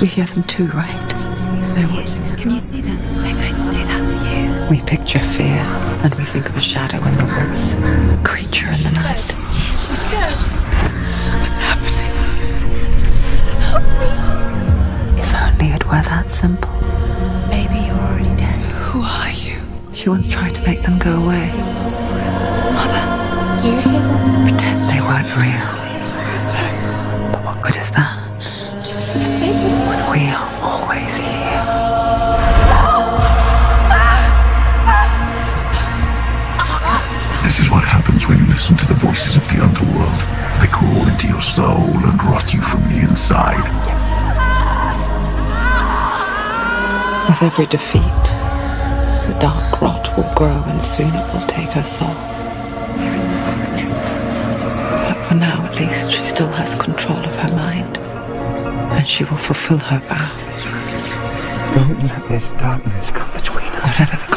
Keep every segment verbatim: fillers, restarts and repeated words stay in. We hear them too, right? They're watching us. Can you see them? They're going to do that to you. We picture fear, and we think of a shadow in the woods, a creature in the night. I'm scared. What's happening? Help me. If only it were that simple. Maybe you're already dead. Who are you? She once tried to make them go away. Mother, do you hear them? Pretend they weren't real. Who's that? But what good is that? Do you see their faces? When we are always here. This is what happens when you listen to the voices of the underworld. They crawl into your soul and rot you from the inside. With every defeat, the dark rot will grow, and soon it will take her soul. They're in the darkness. But for now, at least, she still has control of her mind. And she will fulfill her vow. Don't let this darkness come between us. Whatever the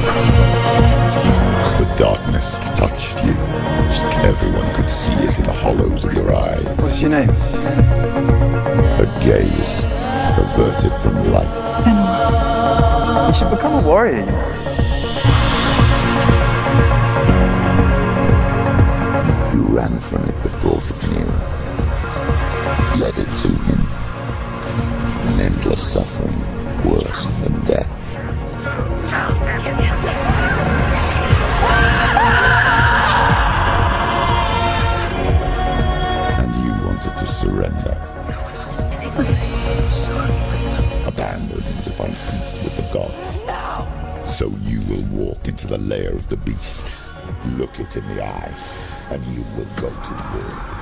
cost. The darkness touched you. Everyone could see it in the hollows of your eyes. What's your name? A gaze averted from life. Senua. You should become a warrior, you know. You ran from it but brought it nearer. Led it to him. An endless suffering, worse than death. And you wanted to surrender. Abandoned into violence with the gods. So you will walk into the lair of the beast. Look it in the eye, and you will go to war.